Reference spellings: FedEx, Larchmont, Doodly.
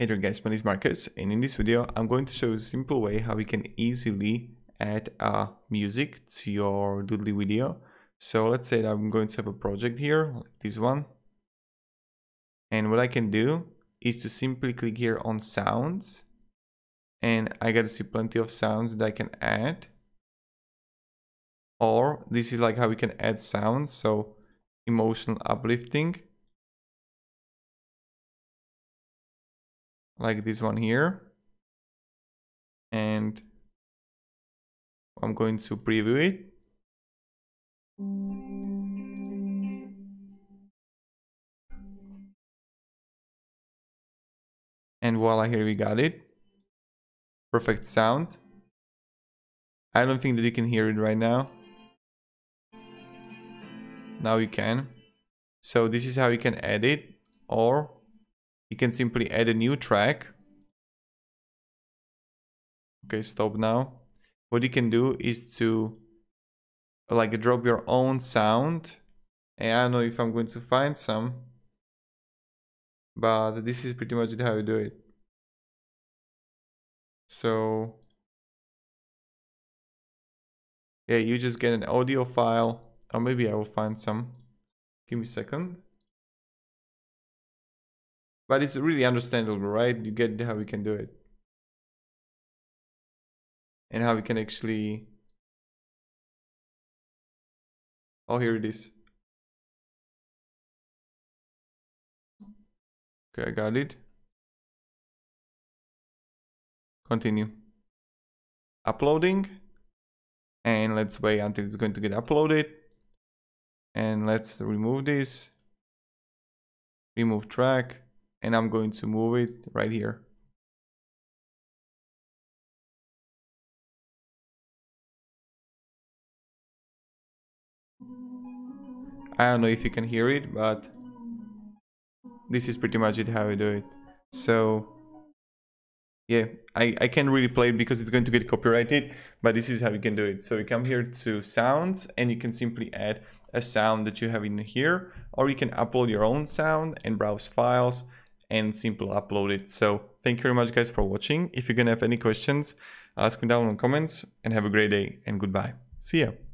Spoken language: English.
Hey there guys, my name is Marcus, and in this video I'm going to show you a simple way how we can easily add music to your Doodly video. So let's say that I'm going to have a project here, like this one. And what I can do is to simply click here on sounds. And I got to see plenty of sounds that I can add. Or this is like how we can add sounds, so emotional uplifting. Like this one here, and I'm going to preview it. And voila, here we got it. Perfect sound. I don't think that you can hear it right now. Now you can. So this is how you can edit, or you can simply add a new track. Okay, stop now. What you can do is to like drop your own sound. And I don't know if I'm going to find some, but this is pretty much how you do it. So yeah, you just get an audio file, or maybe I will find some. Give me a second. But it's really understandable, right? You get how we can do it. And how we can actually... Oh, here it is. Okay, I got it. Continue. Uploading. And let's wait until it's going to get uploaded. And let's remove this. Remove track. And I'm going to move it right here. I don't know if you can hear it, but this is pretty much it how we do it. So yeah, I can't really play it because it's going to get copyrighted, but this is how you can do it. So you come here to sounds, and you can simply add a sound that you have in here, or you can upload your own sound and browse files and simply upload it. So thank you very much guys for watching. If you're gonna have any questions, ask me down in the comments, and have a great day and goodbye. See ya.